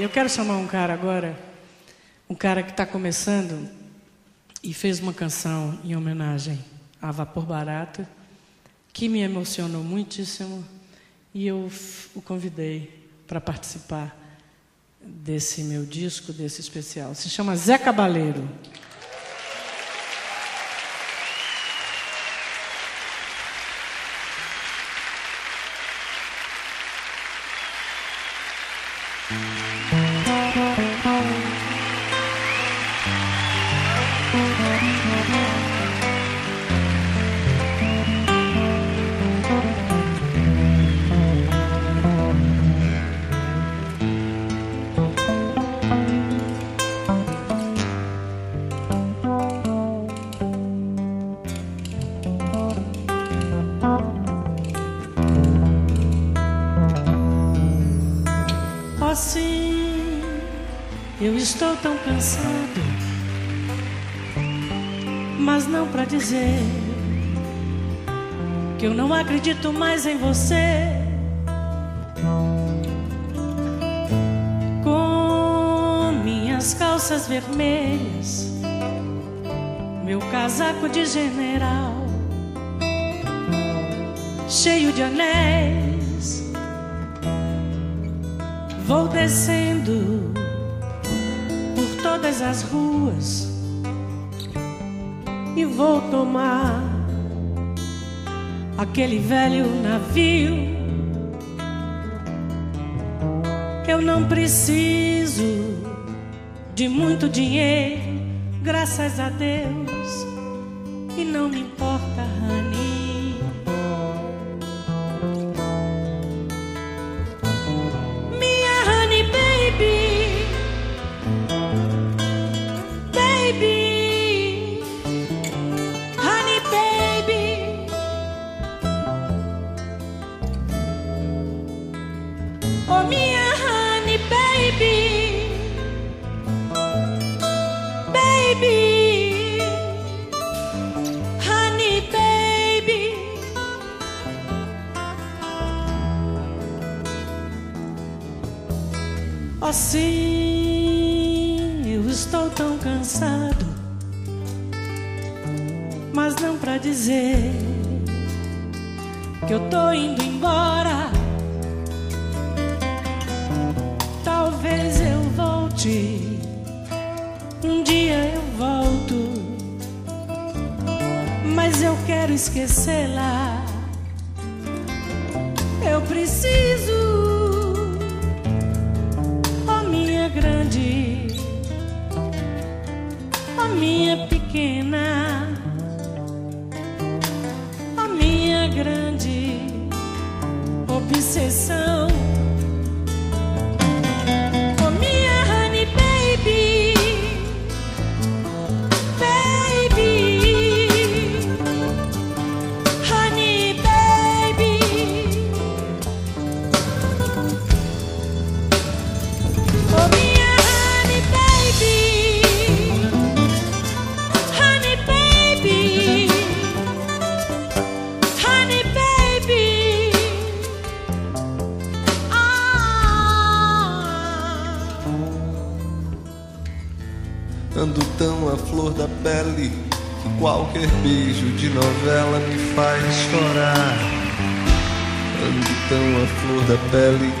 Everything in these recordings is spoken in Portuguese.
Eu quero chamar um cara agora, um cara que está começando e fez uma canção em homenagem a Vapor Barato, que me emocionou muitíssimo, e eu o convidei para participar desse meu disco, desse especial. Se chama Zé Cavaleiro. Assim, eu estou tão cansado, mas não para dizer que eu não acredito mais em você. Com minhas calças vermelhas, meu casaco de general, cheio de anéis, vou descendo por todas as ruas e vou tomar aquele velho navio. Eu não preciso de muito dinheiro, graças a Deus, e não me importa, Rani. Oh, minha honey, baby, baby, honey, baby. Oh, sim, eu estou tão cansado, mas não pra dizer que eu tô indo embora. Talvez eu volte, um dia eu volto, mas eu quero esquecê-la. Eu preciso, oh minha grande, oh minha pequena, oh minha grande obsessão. Ando tão à flor da pele que qualquer beijo de novela me faz chorar. Ando tão à flor da pele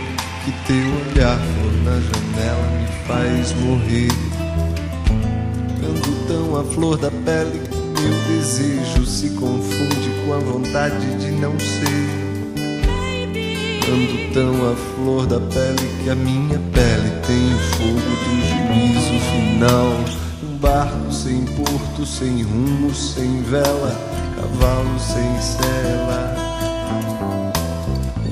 que teu olhar flor na janela me faz morrer. Ando tão à flor da pele que meu desejo se confunde com a vontade de não ser. Ando tão à flor da pele que a minha pele tem o fogo do juízo final. Barco sem porto, sem rumo, sem vela, cavalo sem sela,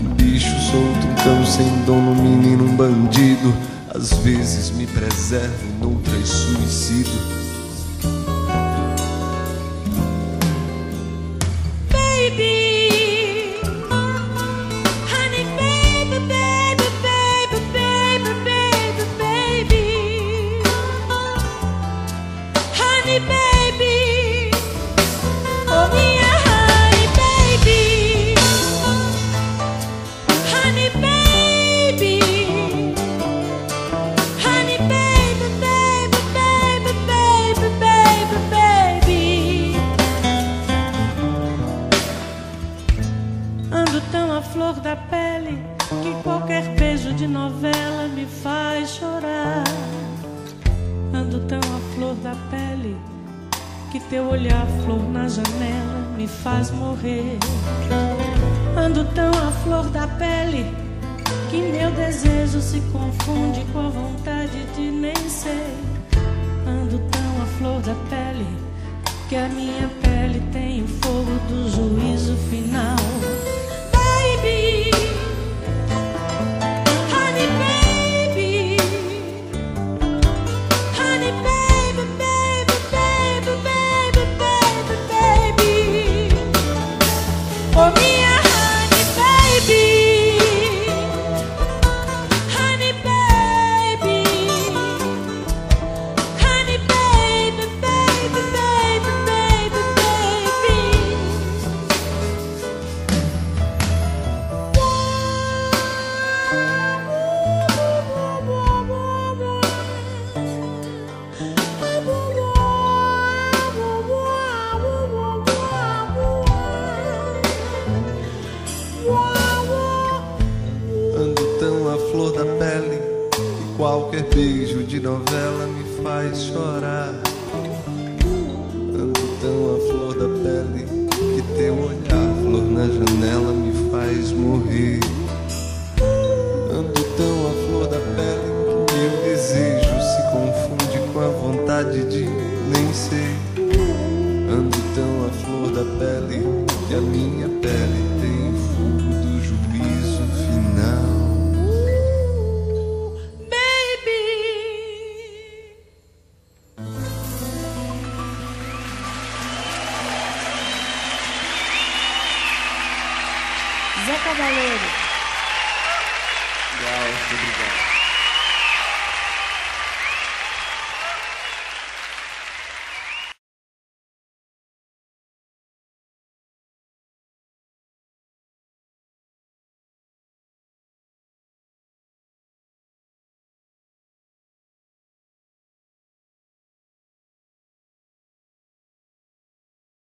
um bicho solto, um cão sem dono, um menino, um bandido. Às vezes me preservo, noutras suicido. Baby, baby, novela me faz chorar. Ando tão à flor da pele que teu olhar, flor na janela, me faz morrer. Ando tão à flor da pele que meu desejo se confunde com a vontade de nem ser. Ando tão à flor da pele que a minha pele tem o fogo do juízo final. Baby, honey baby, honey baby, baby, baby, baby, baby, baby, oh minha honey baby, honey baby, honey baby, baby, baby. Flor da pele, que qualquer beijo de novela me faz chorar. Ando tão à flor da pele que teu olhar, flor na janela, me faz morrer. Ando tão à flor da pele que meu desejo se confunde com a vontade de nem ser. Ando tão à flor da pele que a minha pele tem fogo do juízo final. Zé Cavaleiro. Legal, muito obrigado.